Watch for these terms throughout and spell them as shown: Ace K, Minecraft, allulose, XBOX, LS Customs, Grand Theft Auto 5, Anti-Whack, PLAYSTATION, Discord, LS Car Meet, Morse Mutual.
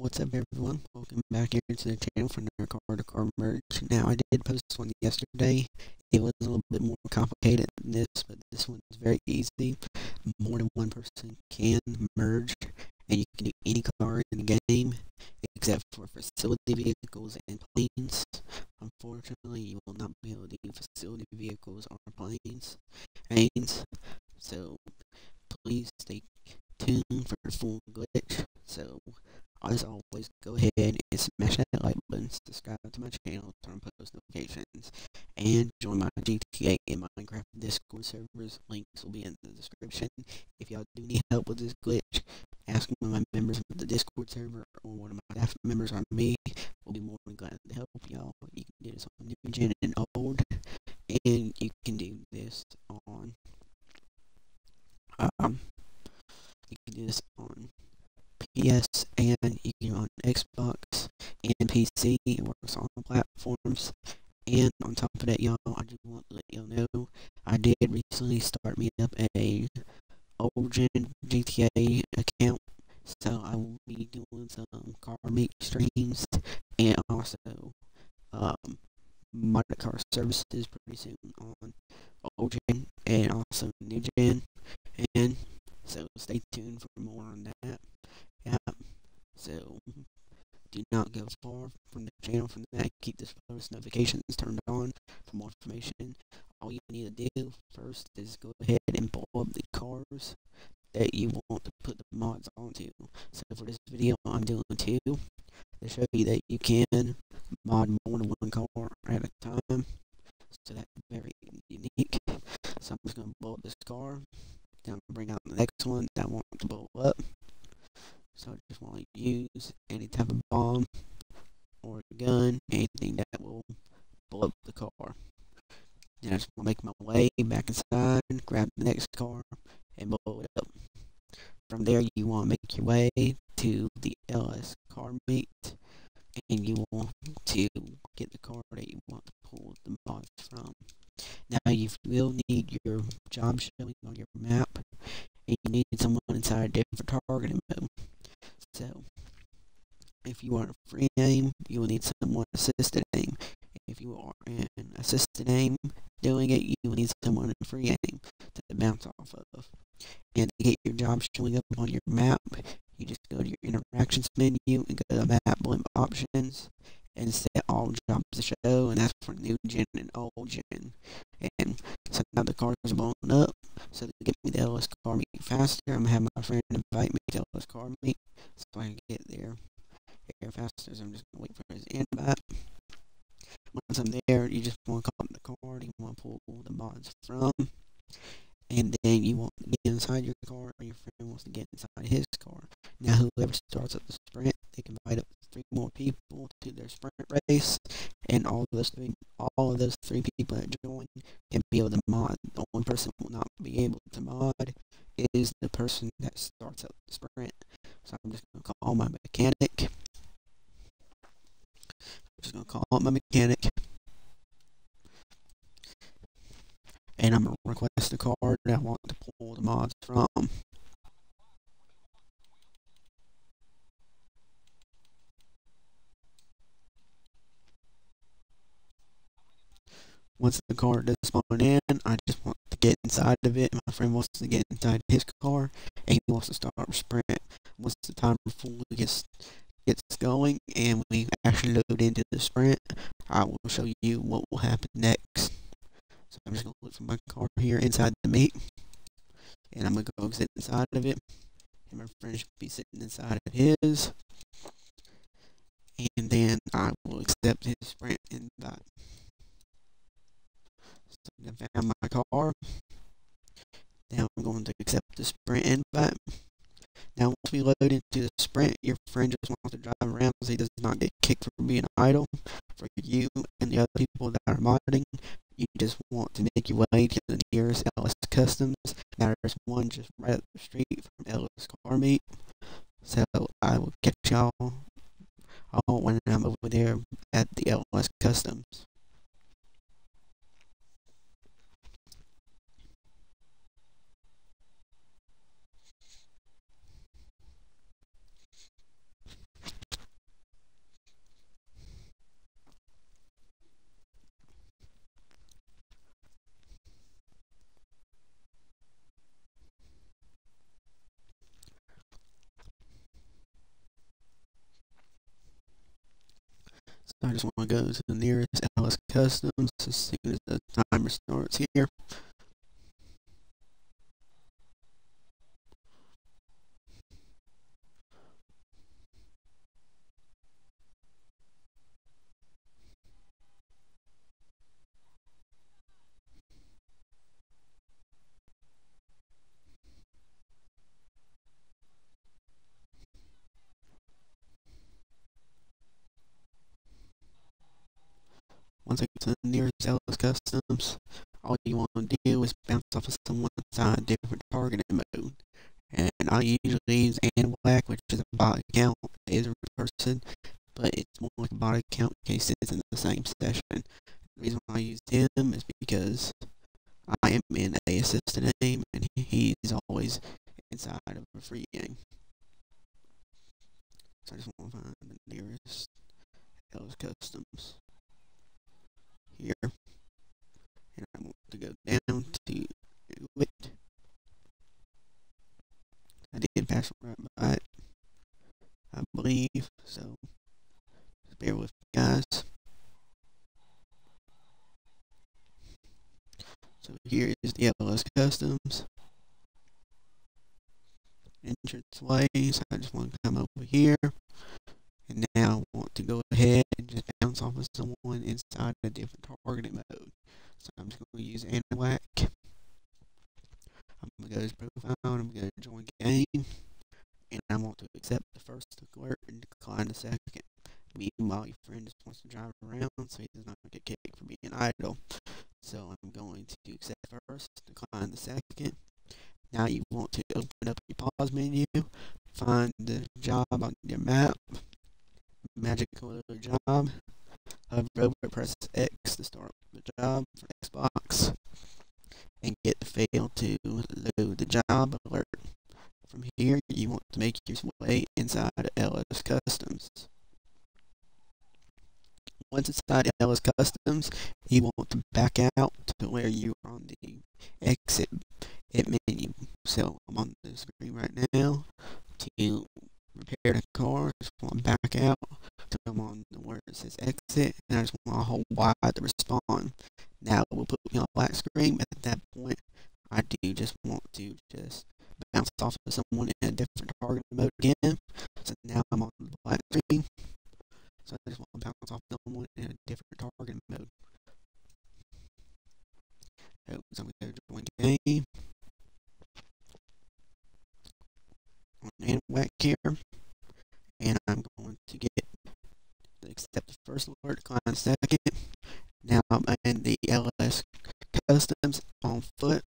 What's up, everyone? Welcome back here to the channel for another car to car merge. Now, I did post this one yesterday. It was a little bit more complicated than this, but this one's very easy. More than one person can merge, and you can do any car in the game except for facility vehicles and planes. Unfortunately, you will not be able to do facility vehicles or planes. So please stay tuned for the full glitch. So as always, go ahead and smash that like button, subscribe to my channel, turn on post notifications, and join my GTA and Minecraft Discord servers. Links will be in the description. If y'all do need help with this glitch, ask one of my members of the Discord server or one of my staff members or me. We'll be more than glad to help y'all. You can do this on new gen and old, and you can do this on PS, and you can on Xbox and PC. It works on all platforms. And on top of that, y'all, I just want to let y'all know I did recently start me up a old gen GTA account, so I will be doing some car meet streams and also mod car services pretty soon on old gen and also new gen. And so stay tuned for more on that. So do not go far from the channel from that. Keep this post notifications turned on for more information. All you need to do first is go ahead and pull up the cars that you want to put the mods onto. So for this video, I'm doing two to show you that you can mod more than one car at a time. So that's very unique. So I'm just going to pull up this car. Then I'm going to bring out the next one that I want to pull up. So I just want to use any type of bomb or gun, anything that will blow up the car. Then I just want to make my way back inside, grab the next car, and blow it up. From there, you want to make your way to the LS Car Meet, and you want to get the car that you want to pull the mods from. Now, you will need your job showing on your map, and you need someone inside a different targeting mode. So, if you are a free aim, you will need someone assisted aim. If you are an assisted aim doing it, you will need someone in free aim to bounce off of. And to get your job showing up on your map, you just go to your interactions menu and go to the map blimp options and set all jobs to show, and that's for new gen and old gen. And so now the car is blown up. So to get me the LS Car Meet faster, I'm going to have my friend invite me to LS Car Meet so I can get there faster. So I'm just going to wait for his invite. Once I'm there, you just want to call up the car that you want to pull the mods from. And then you want to get inside your car, or your friend wants to get inside his car. Now whoever starts up the sprint, they can invite up three more people to their sprint race, and all of those three people that join can be able to mod. The one person will not be able to mod is the person that starts up the sprint. So I'm just gonna call my mechanic. And I'm going to request the car that I want to pull the mods from. Once the car does spawn in, I just want to get inside of it. My friend wants to get inside his car, and he wants to start a sprint. Once the timer fully gets going, and we actually load into the sprint, I will show you what will happen next. So I'm just going to look for my car here inside the meet, and I'm going to go sit inside of it, and my friend should be sitting inside of his, and then I will accept his sprint invite. So I found my car. Now I'm going to accept the sprint invite. Now once we load into the sprint, your friend just wants to drive around so he does not get kicked for being idle. For you and the other people that are modding, you just want to make your way to the nearest LS Customs. Now there's one just right up the street from LS Car Meet. So I will catch y'all all when I'm over there at the LS Customs. I just want to go to the nearest LS Customs as soon as the timer starts here. Once I get to the nearest LS Customs, all you want to do is bounce off of someone inside a different targeting mode. And I usually use Anti-Whack, which is a bot account. It is a real person, but it's more like a bot account in case it's in the same session. The reason why I use him is because I am in a assisted aim, and he's always inside of a free game. So I just want to find the nearest LS Customs here, and I want to go down to it. I did pass right by it, I believe, so just bear with me, guys. So here is the LS Customs entrance way, so I just want to come over here. And now I want to go ahead and just bounce off of someone inside a different targeting mode. So I'm just going to use Anti-Whack. I'm going to go to his profile, I'm going to join game. And I want to accept the first alert and decline the second. Meanwhile, your friend just wants to drive around so he does not get kicked for being idle. So I'm going to accept first, decline the second. Now you want to open up your pause menu, find the job on your map. Magical job. Hover over, press X to start the job for XBOX, and get the fail to load the job alert. From here, you want to make your way inside LS Customs. Once inside LS Customs, you want to back out to where you are on the exit menu. So I'm on the screen right now to repair the car. Just want to back out, come on the where it says exit, and I just want to hold Y to respond. Now it will put me on black screen, but at that point I do just want to just bounce off of someone in a different target mode again. So now I'm on the black screen, so I just want to bounce off someone in a different target mode. So I'm going to join game and whack here, and I'm going to get to accept the first alert, decline the second. Now I'm in the LS Customs on foot,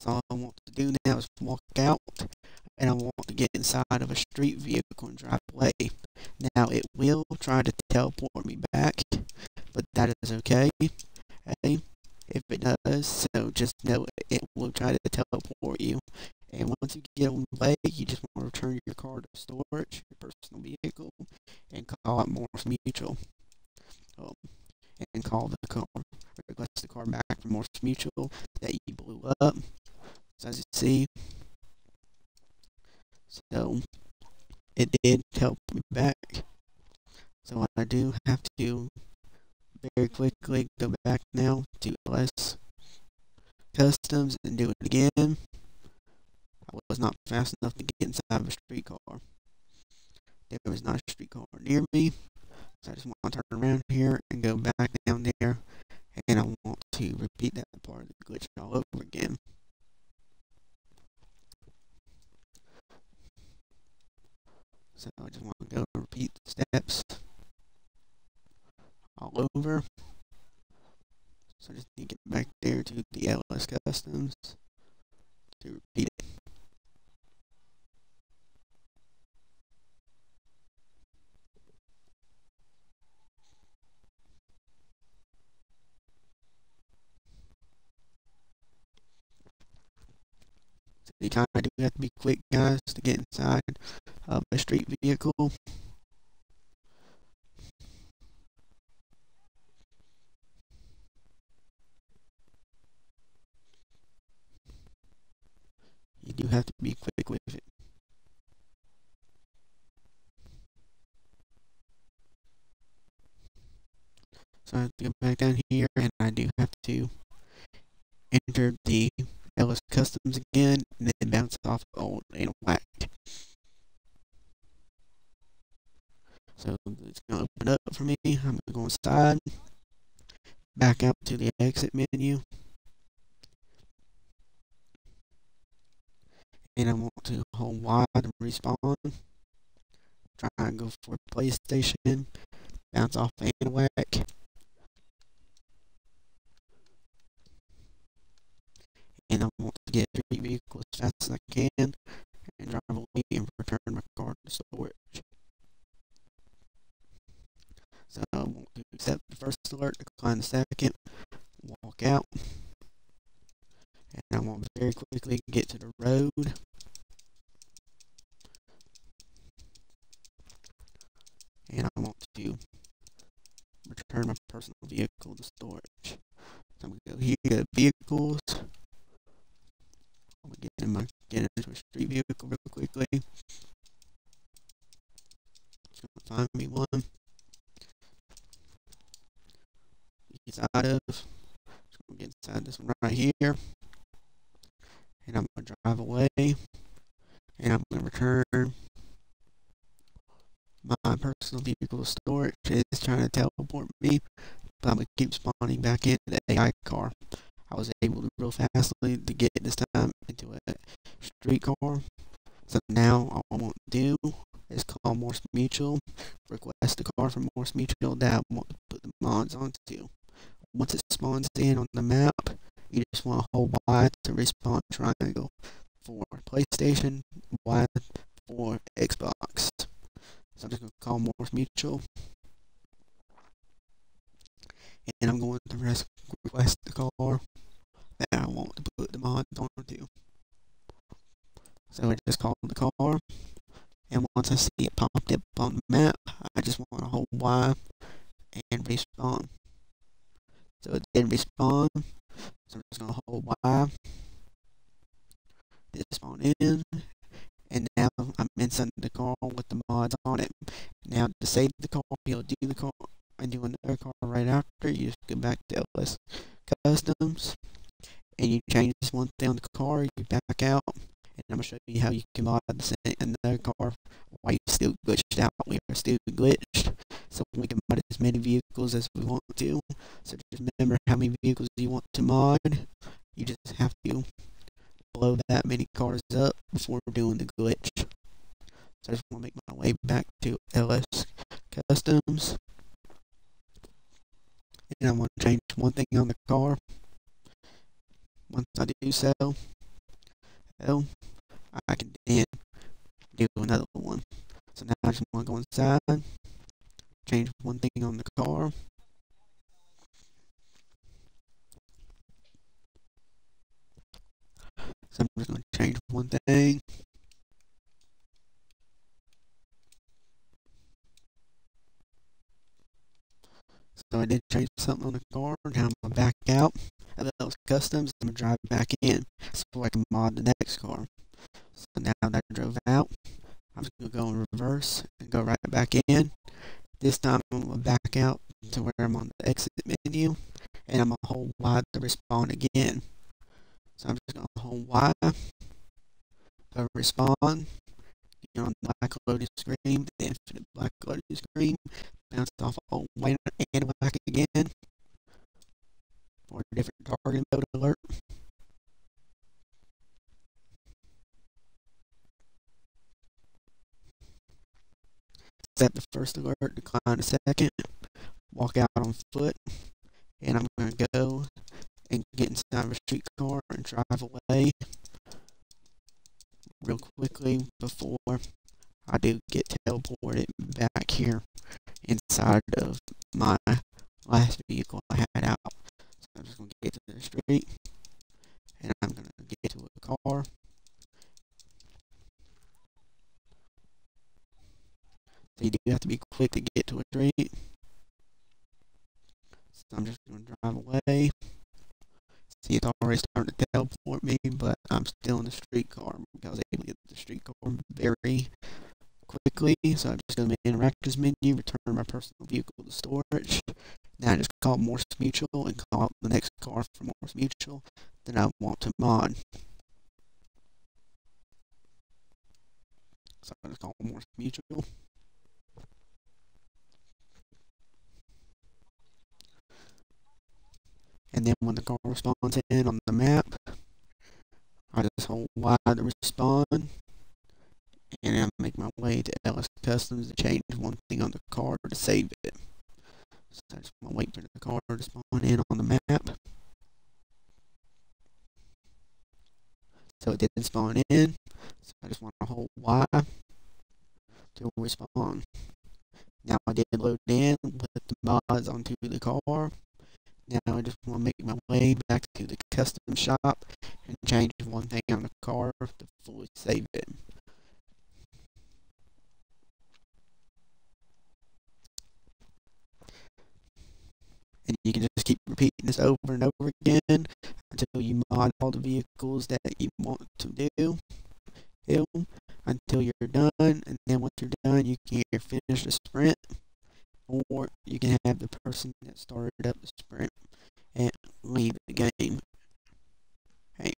so all I want to do now is walk out, and I want to get inside of a street vehicle and drive away. Now it will try to teleport me back, but that is okay. Hey, if it does, so just know it will try to teleport you. And once you get away, you just want to return your car to storage, your personal vehicle, and call it Morse Mutual. And call the car, request the car back from Morse Mutual that you blew up. So as you see, so it did help me back. So I do have to very quickly go back now to LS Customs and do it again. I was not fast enough to get inside of a streetcar. There was not a streetcar near me, so I just want to turn around here and go back down there, and I want to repeat that part of the glitch all over again. So I just want to go repeat the steps all over. So I just need to get back there to the LS Customs to repeat it. You kind of do have to be quick, guys, to get inside of a street vehicle. You do have to be quick with it. So I have to go back down here, and I do have to enter the LS Customs again, and then bounce off old Anti-Whack. So it's going to open up for me. I'm going to go inside, back out to the exit menu, and I want to hold Y to respawn. Try and go for PlayStation, bounce off Anti-Whack, and I want to get 3 vehicles as fast as I can, and drive away and return my car to storage. So I want to accept the first alert, decline the second, walk out, and I want to very quickly get to the road. And I want to return my personal vehicle to storage. So I'm going to go here to vehicles. I'm going to get into a street vehicle real quickly. It's going to find me one. It's out of. Just going to get inside this one right here. And I'm going to drive away. And I'm going to return my personal vehicle storage. Is trying to teleport me, but I'm going to keep spawning back into the AI car. I was able to real fastly to get this time into a street car. So now all I want to do is call Morse Mutual, request a car from Morse Mutual that I want to put the mods onto. Once it spawns in on the map, you just want to hold Y to respawn triangle for PlayStation, Y for XBOX. So I'm just going to call Morse Mutual, and I'm going to request the car that I want to put the mods onto. So I just called the car, and once I see it popped up on the map, I just want to hold Y and respawn. So it did respawn, so I'm just going to hold Y, just spawn in. And now I'm inside the car with the mods on it. Now to save the car, you'll do the car and do another car right after. You just go back to LS Customs and you change this one thing on the car. You back out, and I'm gonna show you how you can mod another car while you're still glitched out. We are still glitched, so we can mod as many vehicles as we want to. So just remember how many vehicles you want to mod. You just have to blow that many cars up before doing the glitch. So I just want to make my way back to LS Customs, and I want to change one thing on the car. Once I do so, I can then do another one. So now I just want to go inside, change one thing on the car. So I'm just going to change one thing. So I did change something on the car. Now I'm going to back out of those customs. I'm going to drive back in so I can mod the next car. So now that I drove out, I'm just going to go in reverse and go right back in. This time I'm going to back out to where I'm on the exit menu, and I'm going to hold Y to respawn again. So I'm just going to hold Y to respawn, get on the black loading screen, the infinite black loading screen, bounce off old white and black again for a different target mode alert. Set the first alert, decline the second, walk out on foot, and I'm going to go and get inside of a street car and drive away real quickly before I do get teleported back here inside of my last vehicle I had out. So I'm just going to get to the street, and I'm going to get to a car. So you do have to be quick to get to a street. So I'm just going to drive away. See, it's already starting to teleport me, but I'm still in the streetcar because I was able to get to the streetcar very quickly. So I'm just going to interactors menu, return my personal vehicle to storage, Now just call Morse Mutual and call the next car from Morse Mutual that I want to mod. So I'm going to call Morse Mutual. And then when the car responds in on the map, I just hold Y to respond. And I make my way to LS Customs to change one thing on the car to save it. So I just want to wait for the car to spawn in on the map. So it didn't spawn in. So I just want to hold Y to respawn. Now I did load in with the mods onto the car. Now I just want to make my way back to the custom shop and change one thing on the car to fully save it. And you can just keep repeating this over and over again until you mod all the vehicles that you want to do until you're done. And then once you're done, you can either finish the sprint, or you can have the person that started up the sprint and leave the game. Okay.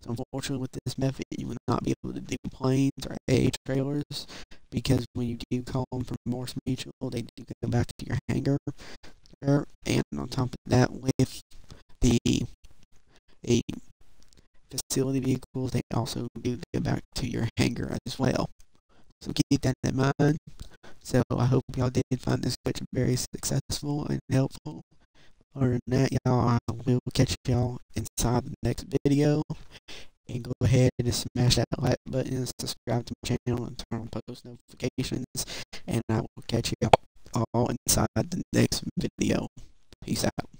So unfortunately, with this method, you will not be able to do planes or AA trailers, because when you do call them from Morse Mutual, they do go back to your hangar. And on top of that, with the facility vehicles, they also do go back to your hangar as well. So keep that in mind. So I hope y'all did find this glitch very successful and helpful. Other than that, y'all, I will catch y'all inside the next video. And go ahead and smash that like button, subscribe to my channel, and turn on post notifications. And I will catch y'all all inside the next video. Peace out.